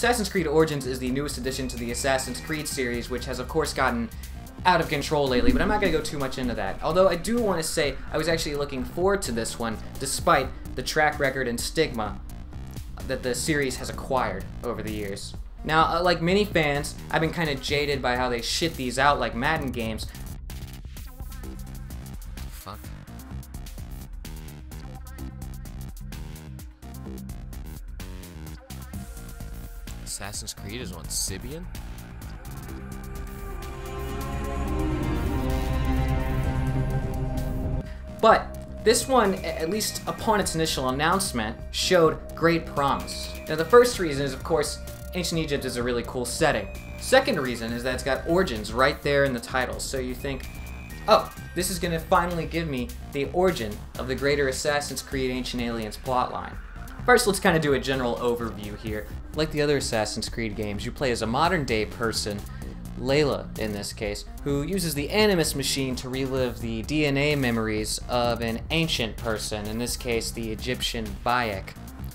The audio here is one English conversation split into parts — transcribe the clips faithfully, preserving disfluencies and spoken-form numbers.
Assassin's Creed Origins is the newest addition to the Assassin's Creed series, which has of course gotten out of control lately, but I'm not going to go too much into that. Although I do want to say I was actually looking forward to this one, despite the track record and stigma that the series has acquired over the years. Now, uh, like many fans, I've been kind of jaded by how they shit these out like Madden games. Fuck. Assassin's Creed is on Sibian? But this one, at least upon its initial announcement, showed great promise. Now the first reason is, of course, Ancient Egypt is a really cool setting. Second reason is that it's got origins right there in the title, so you think, oh, this is going to finally give me the origin of the greater Assassin's Creed Ancient Aliens plotline. First, let's kind of do a general overview here. Like the other Assassin's Creed games, you play as a modern-day person, Layla in this case, who uses the Animus machine to relive the D N A memories of an ancient person, in this case the Egyptian Bayek.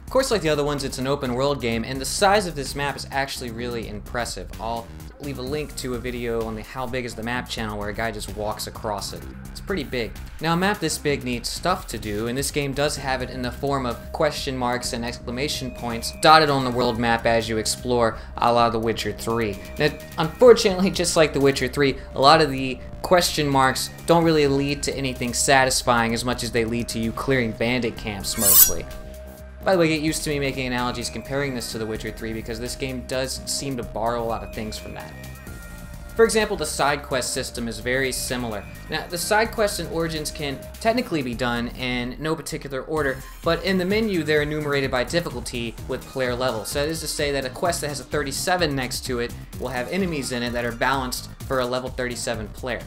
Of course, like the other ones, it's an open world game, and the size of this map is actually really impressive. I'll leave a link to a video on the How Big Is the Map channel where a guy just walks across it. It's pretty big. Now, a map this big needs stuff to do, and this game does have it in the form of question marks and exclamation points dotted on the world map as you explore, a la The Witcher three. Now, unfortunately, just like The Witcher three, a lot of the question marks don't really lead to anything satisfying as much as they lead to you clearing bandit camps, mostly. By the way, get used to me making analogies comparing this to The Witcher three because this game does seem to borrow a lot of things from that. For example, the side quest system is very similar. Now, the side quests in Origins can technically be done in no particular order, but in the menu they're enumerated by difficulty with player level. So that is to say that a quest that has a thirty-seven next to it will have enemies in it that are balanced for a level thirty-seven player.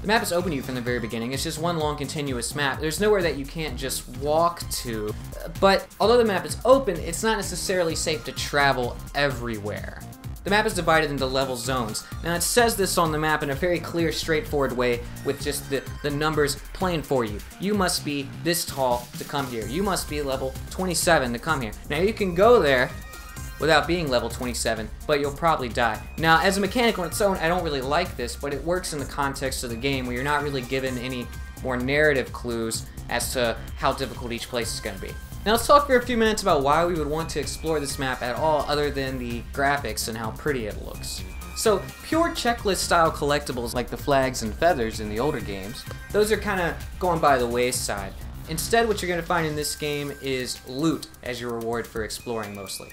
The map is open to you from the very beginning. It's just one long continuous map. There's nowhere that you can't just walk to. But although the map is open, it's not necessarily safe to travel everywhere. The map is divided into level zones. Now it says this on the map in a very clear, straightforward way with just the, the numbers playing for you. You must be this tall to come here. You must be level twenty-seven to come here. Now you can go there without being level twenty-seven, but you'll probably die. Now, as a mechanic on its own, I don't really like this, but it works in the context of the game where you're not really given any more narrative clues as to how difficult each place is going to be. Now let's talk for a few minutes about why we would want to explore this map at all other than the graphics and how pretty it looks. So, pure checklist style collectibles like the flags and feathers in the older games, those are kind of going by the wayside. Instead, what you're going to find in this game is loot as your reward for exploring mostly.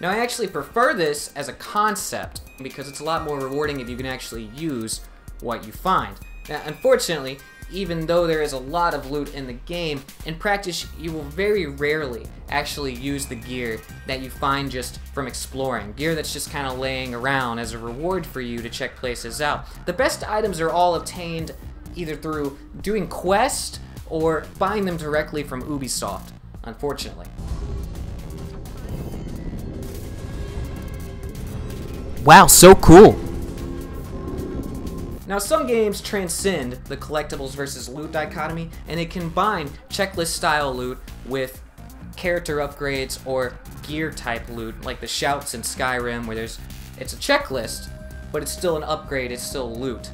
Now, I actually prefer this as a concept because it's a lot more rewarding if you can actually use what you find. Now, unfortunately, even though there is a lot of loot in the game, in practice you will very rarely actually use the gear that you find just from exploring. Gear that's just kind of laying around as a reward for you to check places out. The best items are all obtained either through doing quests or buying them directly from Ubisoft, unfortunately. Wow, so cool! Now, some games transcend the collectibles versus loot dichotomy, and they combine checklist-style loot with character upgrades or gear-type loot, like the shouts in Skyrim, where there's it's a checklist, but it's still an upgrade, it's still loot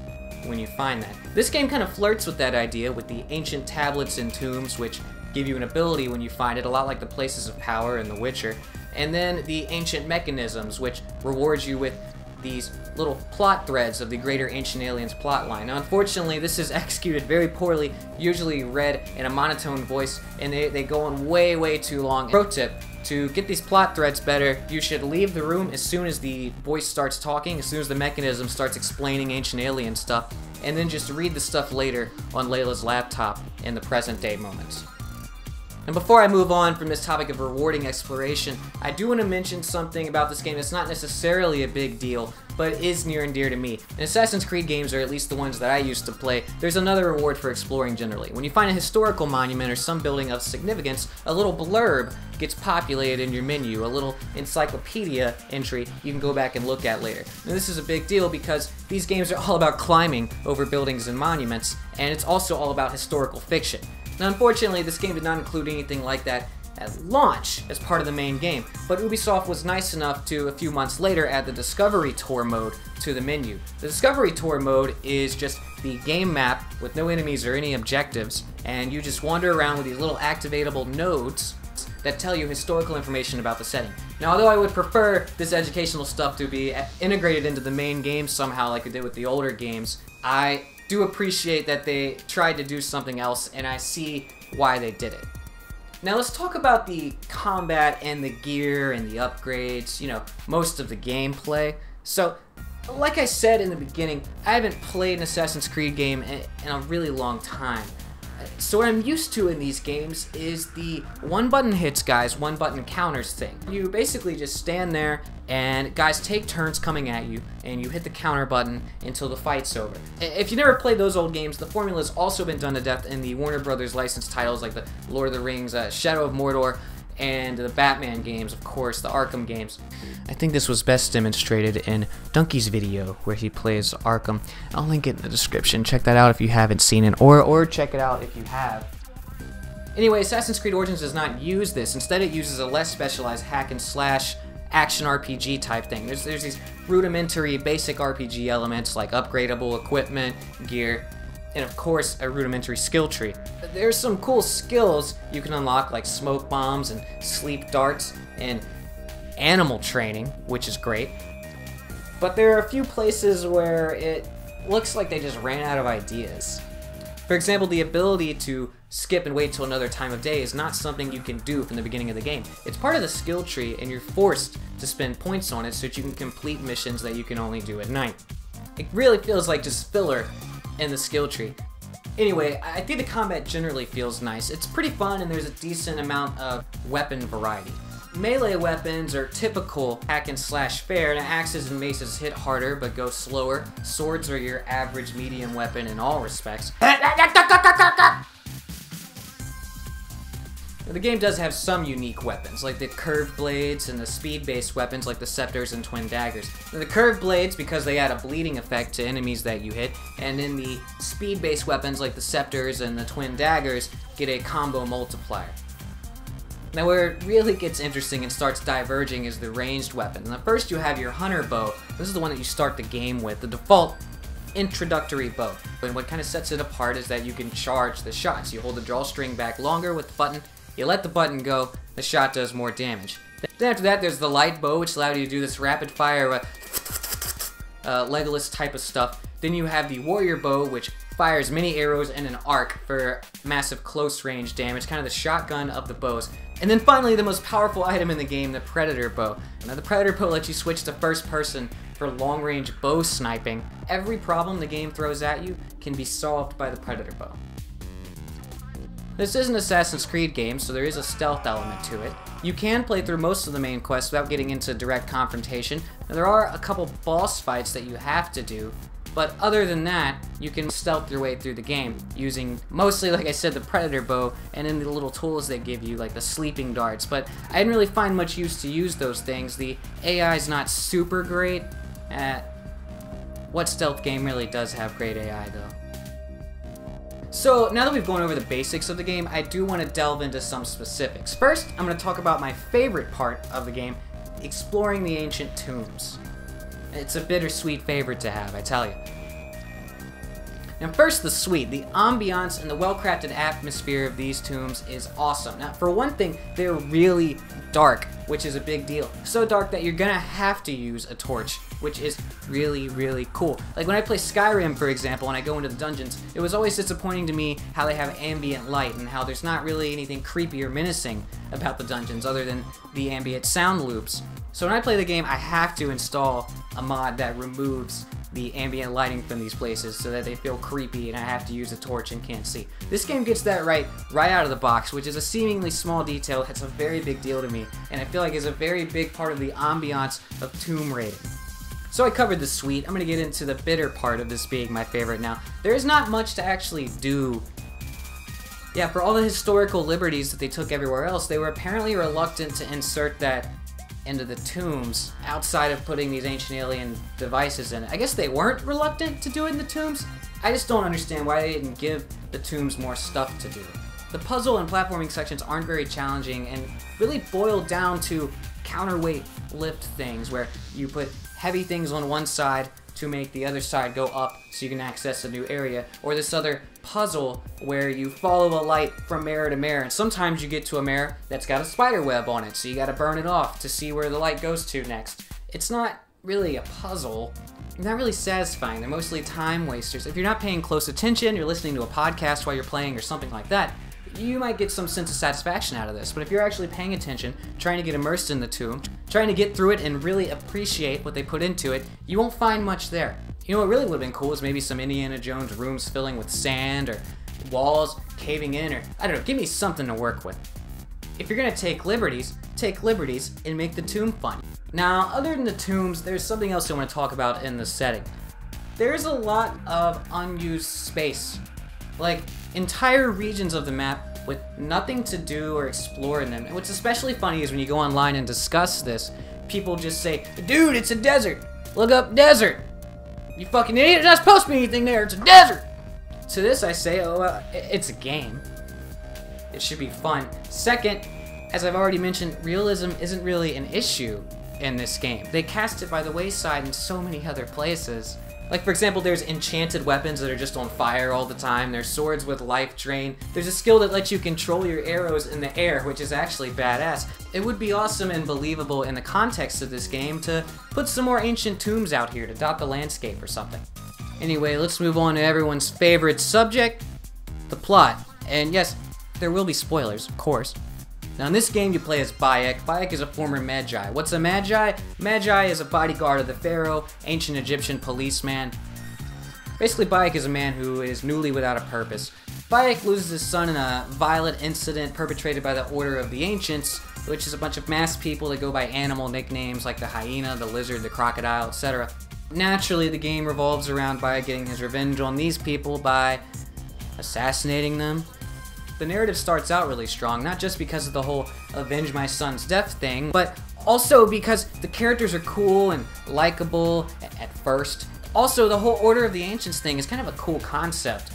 when you find that. This game kind of flirts with that idea with the ancient tablets and tombs, which give you an ability when you find it, a lot like the Places of Power in The Witcher. And then the Ancient Mechanisms, which rewards you with these little plot threads of the greater Ancient Aliens plotline. Now, unfortunately, this is executed very poorly, usually read in a monotone voice, and they, they go on way, way too long. Pro tip, to get these plot threads better, you should leave the room as soon as the voice starts talking, as soon as the mechanism starts explaining Ancient Alien stuff, and then just read the stuff later on Layla's laptop in the present day moments. And before I move on from this topic of rewarding exploration, I do want to mention something about this game that's not necessarily a big deal, but is near and dear to me. In Assassin's Creed games, or at least the ones that I used to play, there's another reward for exploring generally. When you find a historical monument or some building of significance, a little blurb gets populated in your menu, a little encyclopedia entry you can go back and look at later. Now, this is a big deal because these games are all about climbing over buildings and monuments, and it's also all about historical fiction. Now, unfortunately, this game did not include anything like that at launch as part of the main game, but Ubisoft was nice enough to, a few months later, add the Discovery Tour mode to the menu. The Discovery Tour mode is just the game map with no enemies or any objectives, and you just wander around with these little activatable nodes that tell you historical information about the setting. Now, although I would prefer this educational stuff to be integrated into the main game somehow like they did with the older games, I do appreciate that they tried to do something else, and I see why they did it. Now let's talk about the combat and the gear and the upgrades, you know, most of the gameplay. So, like I said in the beginning, I haven't played an Assassin's Creed game in, in a really long time. So what I'm used to in these games is the one button hits guys, one button counters thing. You basically just stand there and guys take turns coming at you and you hit the counter button until the fight's over. If you never played those old games, the formula's also been done to death in the Warner Brothers licensed titles like the Lord of the Rings, uh, Shadow of Mordor, and the Batman games, of course, the Arkham games. I think this was best demonstrated in Dunkey's video where he plays Arkham. I'll link it in the description. Check that out if you haven't seen it, or, or check it out if you have. Anyway, Assassin's Creed Origins does not use this. Instead, it uses a less specialized hack and slash action R P G type thing. There's, there's these rudimentary basic R P G elements like upgradable equipment, gear, and of course a rudimentary skill tree. There's some cool skills you can unlock like smoke bombs and sleep darts and animal training, which is great. But there are a few places where it looks like they just ran out of ideas. For example, the ability to skip and wait till another time of day is not something you can do from the beginning of the game. It's part of the skill tree and you're forced to spend points on it so that you can complete missions that you can only do at night. It really feels like just filler and the skill tree. Anyway, I think the combat generally feels nice. It's pretty fun and there's a decent amount of weapon variety. Melee weapons are typical hack and slash fare, and axes and maces hit harder but go slower. Swords are your average medium weapon in all respects. The game does have some unique weapons, like the curved blades and the speed-based weapons like the scepters and twin daggers. Now, the curved blades, because they add a bleeding effect to enemies that you hit, and then the speed-based weapons like the scepters and the twin daggers get a combo multiplier. Now where it really gets interesting and starts diverging is the ranged weapons. Now first you have your hunter bow. This is the one that you start the game with, the default introductory bow. And what kind of sets it apart is that you can charge the shots. You hold the drawstring back longer with the button. You let the button go, the shot does more damage. Then after that, there's the light bow, which allows you to do this rapid fire, uh, uh, Legolas type of stuff. Then you have the warrior bow, which fires many arrows and an arc for massive close range damage, kind of the shotgun of the bows. And then finally, the most powerful item in the game, the predator bow. Now the predator bow lets you switch to first person for long range bow sniping. Every problem the game throws at you can be solved by the predator bow. This is an Assassin's Creed game, so there is a stealth element to it. You can play through most of the main quests without getting into direct confrontation. Now, there are a couple boss fights that you have to do, but other than that, you can stealth your way through the game using mostly, like I said, the predator bow and then the little tools they give you, like the sleeping darts. But I didn't really find much use to use those things. The A I is not super great. Uh, what stealth game really does have great A I, though? So now that we've gone over the basics of the game, I do want to delve into some specifics. First, I'm going to talk about my favorite part of the game, exploring the ancient tombs. It's a bittersweet favorite to have, I tell you. Now first, the suite. The ambiance and the well-crafted atmosphere of these tombs is awesome. Now for one thing, they're really dark, which is a big deal. So dark that you're gonna have to use a torch, which is really, really cool. Like when I play Skyrim, for example, and I go into the dungeons, it was always disappointing to me how they have ambient light and how there's not really anything creepy or menacing about the dungeons other than the ambient sound loops. So when I play the game, I have to install a mod that removes the ambient lighting from these places so that they feel creepy and I have to use a torch and can't see. This game gets that right right out of the box, which is a seemingly small detail. It's a very big deal to me, and I feel like it's a very big part of the ambiance of Tomb Raider. So I covered the suite. I'm going to get into the bitter part of this being my favorite now. There is not much to actually do. Yeah, for all the historical liberties that they took everywhere else, they were apparently reluctant to insert that into the tombs outside of putting these ancient alien devices in it. I guess they weren't reluctant to do it in the tombs. I just don't understand why they didn't give the tombs more stuff to do. The puzzle and platforming sections aren't very challenging and really boil down to counterweight lift things where you put heavy things on one side to make the other side go up so you can access a new area, or this other puzzle where you follow a light from mirror to mirror, and sometimes you get to a mirror that's got a spider web on it, so you gotta burn it off to see where the light goes to next. It's not really a puzzle, not really satisfying. They're mostly time wasters. If you're not paying close attention, you're listening to a podcast while you're playing or something like that, you might get some sense of satisfaction out of this, but if you're actually paying attention, trying to get immersed in the tomb, trying to get through it and really appreciate what they put into it, you won't find much there. You know what really would've been cool is maybe some Indiana Jones rooms filling with sand, or walls caving in, or I don't know, give me something to work with. If you're gonna take liberties, take liberties and make the tomb fun. Now, other than the tombs, there's something else I want to talk about in the setting. There's a lot of unused space. Like, entire regions of the map with nothing to do or explore in them. And what's especially funny is when you go online and discuss this, people just say, dude, it's a desert! Look up desert! You fucking idiot, it's not supposed to be anything there, it's a desert! To this I say, oh, well, it's a game. It should be fun. Second, as I've already mentioned, realism isn't really an issue in this game. They cast it by the wayside in so many other places. Like, for example, there's enchanted weapons that are just on fire all the time, there's swords with life drain, there's a skill that lets you control your arrows in the air, which is actually badass. It would be awesome and believable in the context of this game to put some more ancient tombs out here to dot the landscape or something. Anyway, let's move on to everyone's favorite subject, the plot. And yes, there will be spoilers, of course. Now in this game you play as Bayek. Bayek is a former Magi. What's a Magi? Magi is a bodyguard of the Pharaoh, ancient Egyptian policeman. Basically Bayek is a man who is newly without a purpose. Bayek loses his son in a violent incident perpetrated by the Order of the Ancients, which is a bunch of masked people that go by animal nicknames like the Hyena, the Lizard, the Crocodile, et cetera. Naturally the game revolves around Bayek getting his revenge on these people by assassinating them. The narrative starts out really strong, not just because of the whole avenge my son's death thing, but also because the characters are cool and likable at first. Also, the whole Order of the Ancients thing is kind of a cool concept.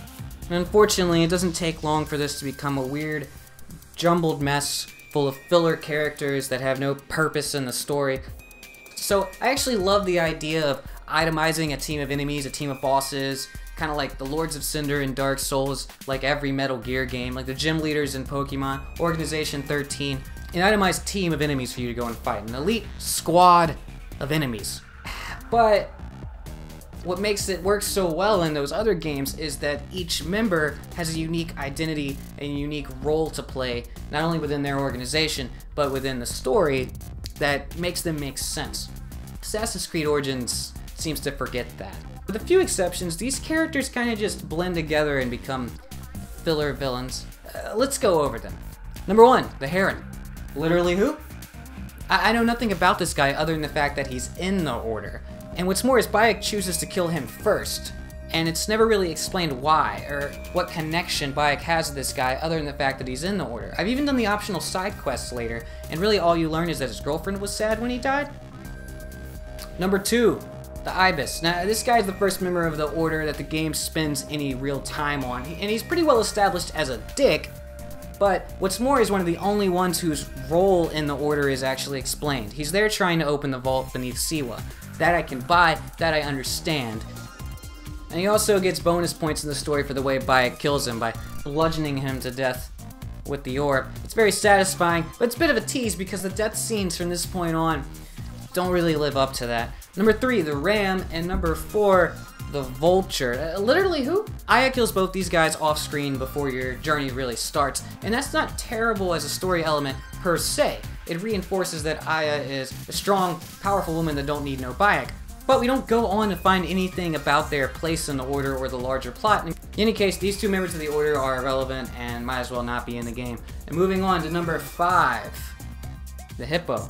And unfortunately, it doesn't take long for this to become a weird, jumbled mess full of filler characters that have no purpose in the story. So I actually love the idea of itemizing a team of enemies, a team of bosses, kind of like the Lords of Cinder in Dark Souls, like every Metal Gear game, like the gym leaders in Pokemon, Organization thirteen, an itemized team of enemies for you to go and fight, an elite squad of enemies. But what makes it work so well in those other games is that each member has a unique identity and a unique role to play, not only within their organization, but within the story that makes them make sense. Assassin's Creed Origins seems to forget that. With a few exceptions, these characters kind of just blend together and become filler villains. Uh, let's go over them. Number one, the Heron. Literally who? I, I know nothing about this guy other than the fact that he's in the Order. And what's more is Bayek chooses to kill him first, and it's never really explained why or what connection Bayek has to this guy other than the fact that he's in the Order. I've even done the optional side quests later, and really all you learn is that his girlfriend was sad when he died. Number two. The Ibis. Now, this guy's the first member of the Order that the game spends any real time on, and he's pretty well established as a dick, but what's more, he's one of the only ones whose role in the Order is actually explained. He's there trying to open the vault beneath Siwa. That I can buy, that I understand. And he also gets bonus points in the story for the way Bayek kills him by bludgeoning him to death with the orb. It's very satisfying, but it's a bit of a tease because the death scenes from this point on don't really live up to that. Number three, the Ram, and number four, the Vulture. Uh, literally who? Aya kills both these guys off screen before your journey really starts, and that's not terrible as a story element per se. It reinforces that Aya is a strong, powerful woman that don't need no Bayek. But we don't go on to find anything about their place in the Order or the larger plot. In any case, these two members of the Order are irrelevant and might as well not be in the game. And moving on to number five, the Hippo.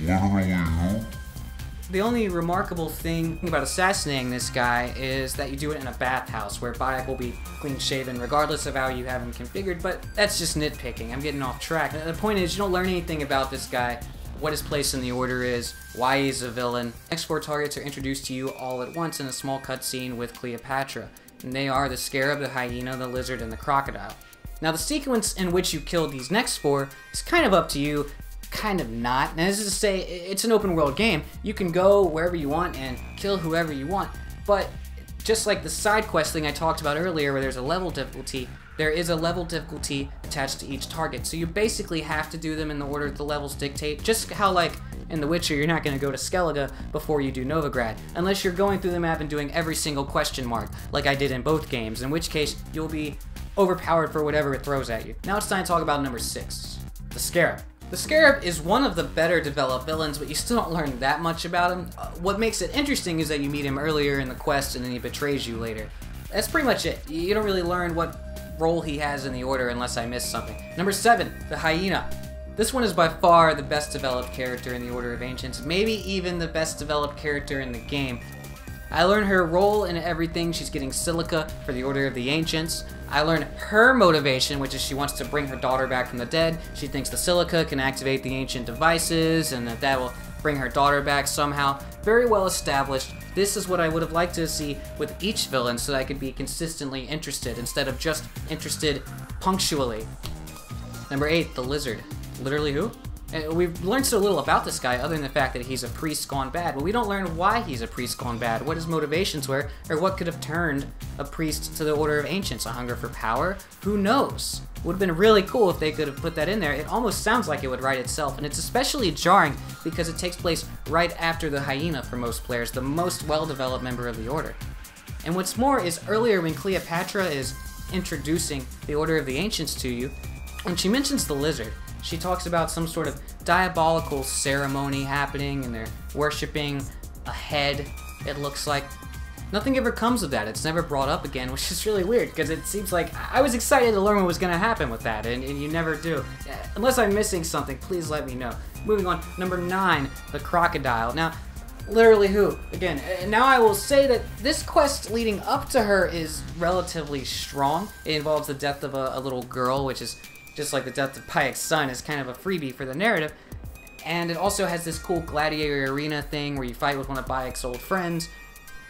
The only remarkable thing about assassinating this guy is that you do it in a bathhouse where Bayek will be clean-shaven regardless of how you have him configured, but that's just nitpicking. I'm getting off track. The point is, you don't learn anything about this guy, what his place in the Order is, why he's a villain. The next four targets are introduced to you all at once in a small cutscene with Cleopatra, and they are the Scarab, the Hyena, the Lizard, and the Crocodile. Now the sequence in which you kill these next four is kind of up to you, kind of not. And this is to say, it's an open world game. You can go wherever you want and kill whoever you want, but just like the side quest thing I talked about earlier where there's a level difficulty, there is a level difficulty attached to each target. So you basically have to do them in the order the levels dictate, just how like in The Witcher, you're not going to go to Skellige before you do Novigrad, unless you're going through the map and doing every single question mark, like I did in both games, in which case you'll be overpowered for whatever it throws at you. Now it's time to talk about number six, the Scarab. The Scarab is one of the better developed villains, but you still don't learn that much about him. Uh, what makes it interesting is that you meet him earlier in the quest and then he betrays you later. That's pretty much it. You don't really learn what role he has in the order unless I miss something. Number seven, the Hyena. This one is by far the best developed character in the Order of Ancients, maybe even the best developed character in the game. I learn her role in everything. She's getting silica for the Order of the Ancients. I learn her motivation, which is she wants to bring her daughter back from the dead. She thinks the silica can activate the ancient devices and that that will bring her daughter back somehow. Very well established. This is what I would have liked to see with each villain so that I could be consistently interested instead of just interested punctually. Number eight, the Lizard. Literally who? We've learned so little about this guy other than the fact that he's a priest gone bad, but we don't learn why he's a priest gone bad, what his motivations were, or what could have turned a priest to the Order of Ancients. A hunger for power? Who knows? Would have been really cool if they could have put that in there. It almost sounds like it would write itself, and it's especially jarring because it takes place right after the Hyena for most players, the most well-developed member of the Order. And what's more is earlier when Cleopatra is introducing the Order of the Ancients to you, when she mentions the Lizard, she talks about some sort of diabolical ceremony happening and they're worshipping a head, it looks like. Nothing ever comes of that. It's never brought up again, which is really weird because it seems like I was excited to learn what was going to happen with that, and, and you never do. Unless I'm missing something, please let me know. Moving on, number nine, the Crocodile. Now, literally who? Again, now I will say that this quest leading up to her is relatively strong. It involves the death of a, a little girl, which is just like the death of Bayek's son is kind of a freebie for the narrative. And it also has this cool gladiator arena thing where you fight with one of Bayek's old friends.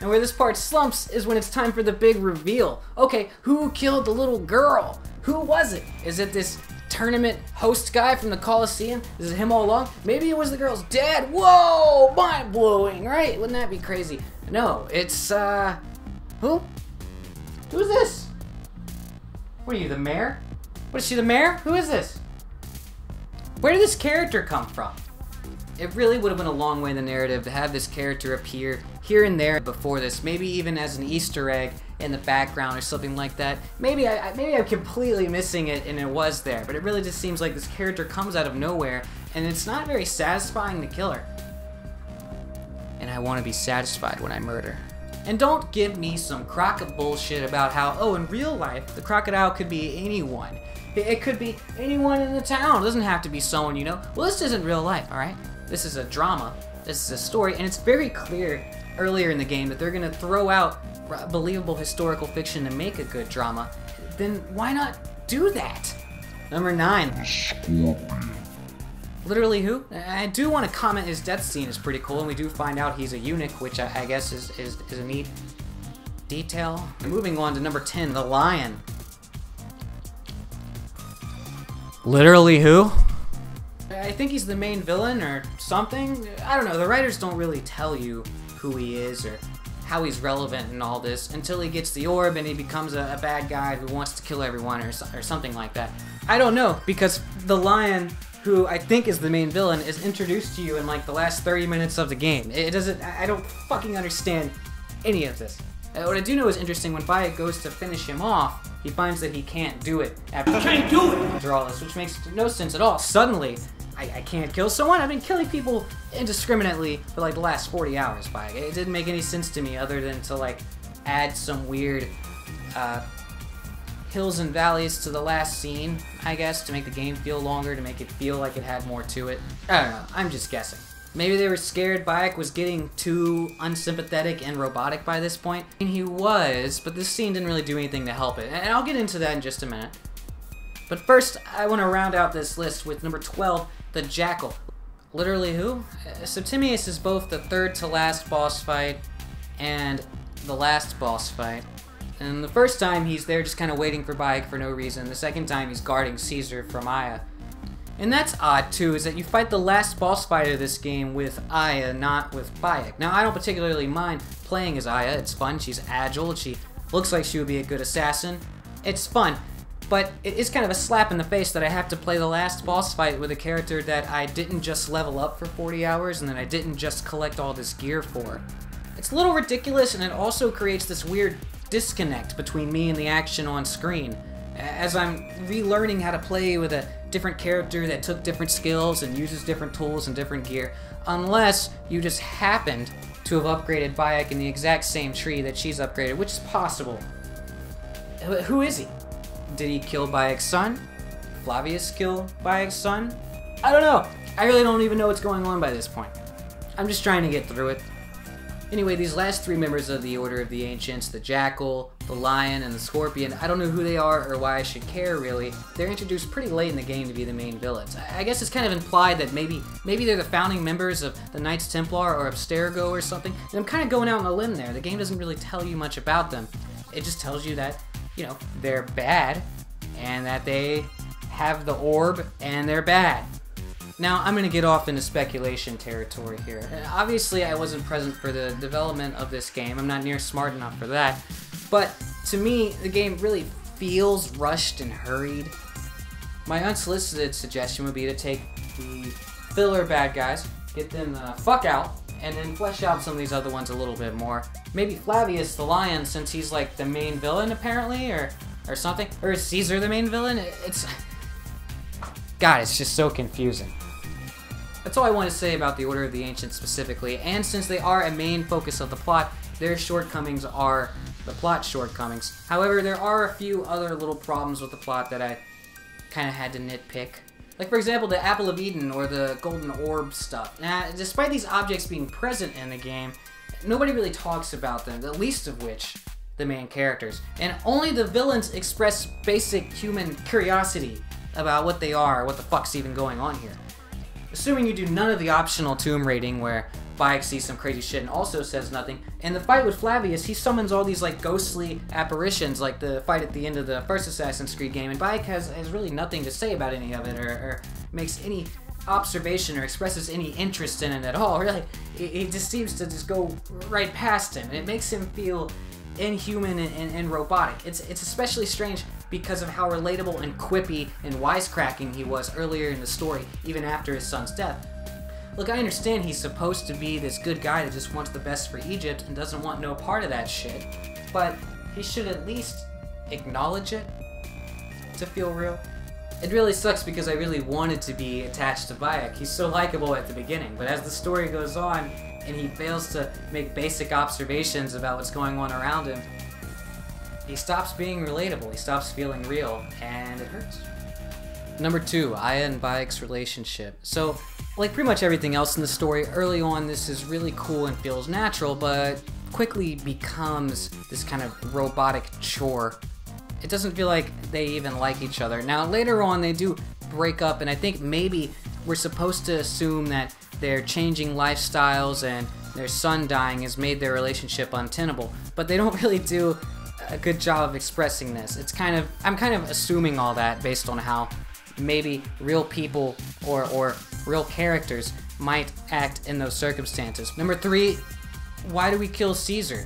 And where this part slumps is when it's time for the big reveal. Okay, who killed the little girl? Who was it? Is it this tournament host guy from the Coliseum? Is it him all along? Maybe it was the girl's dad. Whoa, mind-blowing, right? Wouldn't that be crazy? No, it's, uh, who? Who's this? What are you, the mayor? What is she, the mayor? Who is this? Where did this character come from? It really would have been a long way in the narrative to have this character appear here and there before this, maybe even as an Easter egg in the background or something like that. Maybe, I, maybe I'm completely missing it and it was there, but it really just seems like this character comes out of nowhere and it's not very satisfying to kill her. And I want to be satisfied when I murder. And don't give me some croc bullshit about how, oh, in real life, the crocodile could be anyone. It could be anyone in the town. It doesn't have to be someone you know. Well, this isn't real life, all right? This is a drama. This is a story. And it's very clear earlier in the game that they're going to throw out believable historical fiction to make a good drama. Then why not do that? Number nine. Literally who? I do want to comment his death scene is pretty cool. And we do find out he's a eunuch, which I, I guess is, is, is a neat detail. And moving on to number ten, the Lion. Literally who? I think he's the main villain or something. I don't know, the writers don't really tell you who he is or how he's relevant in all this until he gets the orb and he becomes a, a bad guy who wants to kill everyone or, or something like that. I don't know, because the Lion, who I think is the main villain, is introduced to you in like the last thirty minutes of the game. It doesn't, I don't fucking understand any of this. What I do know is interesting, when Bayek goes to finish him off, he finds that he can't do it after, can't do it after all this, which makes no sense at all. Suddenly, I, I can't kill someone? I've been killing people indiscriminately for like the last forty hours, Bayek. It didn't make any sense to me other than to like add some weird uh, hills and valleys to the last scene, I guess, to make the game feel longer, to make it feel like it had more to it. I don't know, I'm just guessing. Maybe they were scared Bayek was getting too unsympathetic and robotic by this point. And he was, but this scene didn't really do anything to help it. And I'll get into that in just a minute. But first, I want to round out this list with number twelve, the Jackal. Literally who? Septimius is both the third to last boss fight and the last boss fight. And the first time, he's there just kind of waiting for Bayek for no reason. The second time, he's guarding Caesar from Aya. And that's odd, too, is that you fight the last boss fight of this game with Aya, not with Bayek. Now, I don't particularly mind playing as Aya. It's fun, she's agile, she looks like she would be a good assassin. It's fun, but it is kind of a slap in the face that I have to play the last boss fight with a character that I didn't just level up for forty hours and that I didn't just collect all this gear for. It's a little ridiculous, and it also creates this weird disconnect between me and the action on screen, as I'm relearning how to play with a different character that took different skills and uses different tools and different gear, unless you just happened to have upgraded Bayek in the exact same tree that she's upgraded, which is possible. Who is he? Did he kill Bayek's son? Flavius kill Bayek's son? I don't know. I really don't even know what's going on by this point. I'm just trying to get through it. Anyway, these last three members of the Order of the Ancients, the Jackal, the Lion, and the Scorpion, I don't know who they are or why I should care, really. They're introduced pretty late in the game to be the main villains. I guess it's kind of implied that maybe maybe they're the founding members of the Knights Templar or Abstergo or something, and I'm kind of going out on a limb there. The game doesn't really tell you much about them. It just tells you that, you know, they're bad, and that they have the orb, and they're bad. Now, I'm going to get off into speculation territory here. Obviously, I wasn't present for the development of this game. I'm not near smart enough for that. But, to me, the game really feels rushed and hurried. My unsolicited suggestion would be to take the filler bad guys, get them the fuck out, and then flesh out some of these other ones a little bit more. Maybe Flavius the Lion, since he's like the main villain, apparently, or, or something. Or is Caesar the main villain? It's... God, it's just so confusing. That's all I want to say about the Order of the Ancients specifically, and since they are a main focus of the plot, their shortcomings are the plot shortcomings. However, there are a few other little problems with the plot that I kind of had to nitpick. Like, for example, the Apple of Eden or the Golden Orb stuff. Now, despite these objects being present in the game, nobody really talks about them, the least of which, the main characters. And only the villains express basic human curiosity about what they are, what the fuck's even going on here. Assuming you do none of the optional tomb raiding where Bayek sees some crazy shit and also says nothing, in the fight with Flavius, he summons all these like ghostly apparitions like the fight at the end of the first Assassin's Creed game, and Bayek has, has really nothing to say about any of it or, or makes any observation or expresses any interest in it at all, really. It, it just seems to just go right past him, and it makes him feel inhuman and, and, and robotic. It's, it's especially strange because of how relatable and quippy and wisecracking he was earlier in the story, even after his son's death. Look, I understand he's supposed to be this good guy that just wants the best for Egypt and doesn't want no part of that shit, but he should at least acknowledge it to feel real. It really sucks because I really wanted to be attached to Bayek. He's so likable at the beginning, but as the story goes on and he fails to make basic observations about what's going on around him, he stops being relatable, he stops feeling real, and it hurts. Number two, Aya and Bayek's relationship. So, like pretty much everything else in the story, early on this is really cool and feels natural, but quickly becomes this kind of robotic chore. It doesn't feel like they even like each other. Now, later on they do break up, and I think maybe we're supposed to assume that their changing lifestyles and their son dying has made their relationship untenable, but they don't really do a good job of expressing this. It's kind of, I'm kind of assuming all that based on how maybe real people or, or real characters might act in those circumstances. Number three, why do we kill Caesar?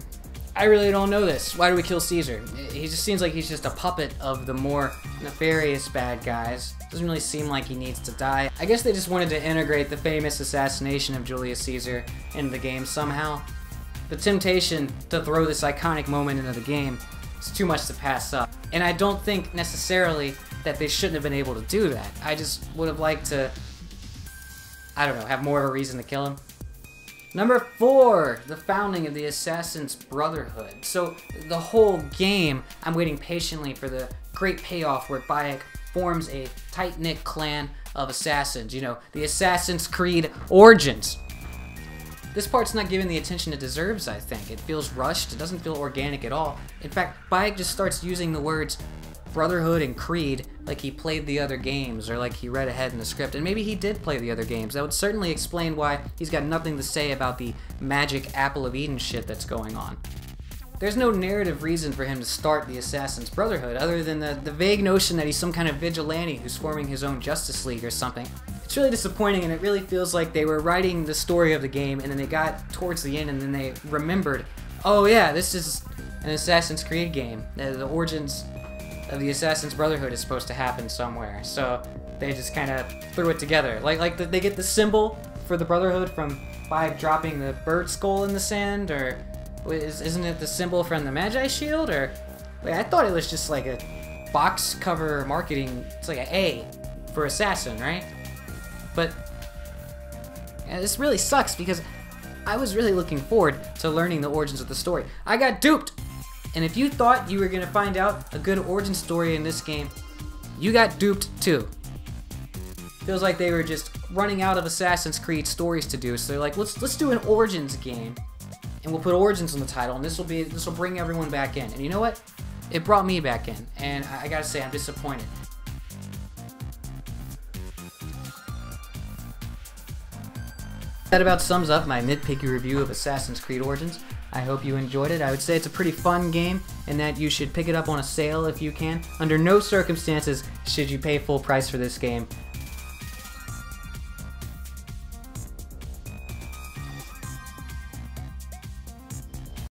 I really don't know this. Why do we kill Caesar? He just seems like he's just a puppet of the more nefarious bad guys. Doesn't really seem like he needs to die. I guess they just wanted to integrate the famous assassination of Julius Caesar into the game somehow. The temptation to throw this iconic moment into the game is too much to pass up. And I don't think necessarily that they shouldn't have been able to do that. I just would have liked to, I don't know, have more of a reason to kill him. Number four, the founding of the Assassin's Brotherhood. So the whole game, I'm waiting patiently for the great payoff where Bayek forms a tight-knit clan of assassins. You know, the Assassin's Creed Origins. This part's not given the attention it deserves, I think. It feels rushed, it doesn't feel organic at all. In fact, Bayek just starts using the words Brotherhood and Creed like he played the other games, or like he read ahead in the script. And maybe he did play the other games. That would certainly explain why he's got nothing to say about the magic Apple of Eden shit that's going on. There's no narrative reason for him to start the Assassin's Brotherhood other than the, the vague notion that he's some kind of vigilante who's forming his own Justice League or something. It's really disappointing, and it really feels like they were writing the story of the game and then they got towards the end and then they remembered, oh yeah, this is an Assassin's Creed game. The, the origins of the Assassin's Brotherhood is supposed to happen somewhere. So they just kind of threw it together. Like, like the, they get the symbol for the Brotherhood from by dropping the bird skull in the sand, or isn't it the symbol from the Magi shield? Or wait, I thought it was just like a box cover marketing. It's like an A for assassin, right? But yeah, this really sucks because I was really looking forward to learning the origins of the story. I got duped! And if you thought you were gonna find out a good origin story in this game, you got duped too. Feels like they were just running out of Assassin's Creed stories to do, so they're like, let's let's do an origins game. And we'll put origins in the title, and this will be this will bring everyone back in. And you know what? It brought me back in, and I, I gotta say, I'm disappointed. That about sums up my nitpicky review of Assassin's Creed Origins. I hope you enjoyed it. I would say it's a pretty fun game, and that you should pick it up on a sale if you can. Under no circumstances should you pay full price for this game.